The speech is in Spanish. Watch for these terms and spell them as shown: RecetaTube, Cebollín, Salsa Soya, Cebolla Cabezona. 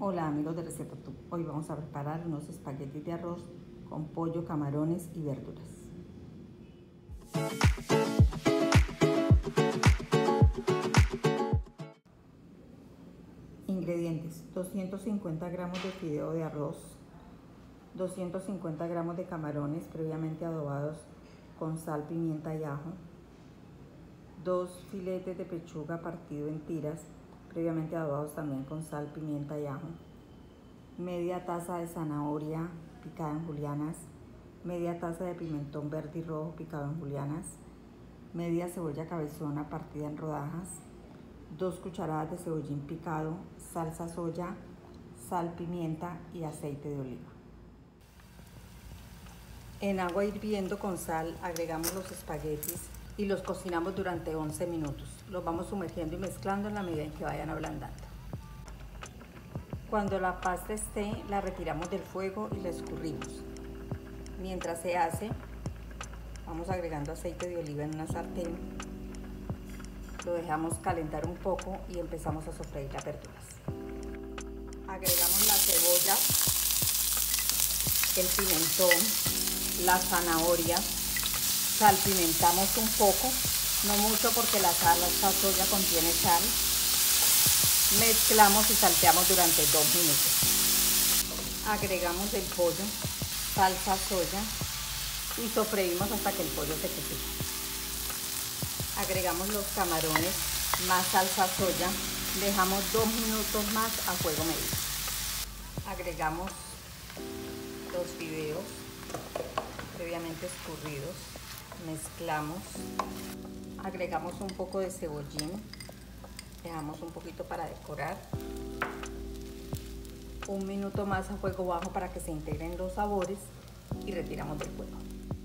Hola amigos de RecetaTube, hoy vamos a preparar unos espaguetis de arroz con pollo, camarones y verduras. Ingredientes: 250 gramos de fideo de arroz, 250 gramos de camarones previamente adobados con sal, pimienta y ajo, 2 filetes de pechuga partido en tiras previamente adobados también con sal, pimienta y ajo, media taza de zanahoria picada en julianas, media taza de pimentón verde y rojo picado en julianas, media cebolla cabezona partida en rodajas, 2 cucharadas de cebollín picado, salsa soya, sal, pimienta y aceite de oliva. En agua hirviendo con sal agregamos los espaguetis y los cocinamos durante 11 minutos. Los vamos sumergiendo y mezclando en la medida en que vayan ablandando. Cuando la pasta esté, la retiramos del fuego y la escurrimos. Mientras se hace, vamos agregando aceite de oliva en una sartén. Lo dejamos calentar un poco y empezamos a sofreír las verduras. Agregamos la cebolla, el pimentón, la zanahoria. Salpimentamos un poco, no mucho porque la salsa soya contiene sal. Mezclamos y salteamos durante 2 minutos. Agregamos el pollo, salsa soya y sofreímos hasta que el pollo se cocine. Agregamos los camarones, más salsa soya. Dejamos 2 minutos más a fuego medio. Agregamos los fideos previamente escurridos. Mezclamos, agregamos un poco de cebollín, dejamos un poquito para decorar, 1 minuto más a fuego bajo para que se integren los sabores y retiramos del fuego.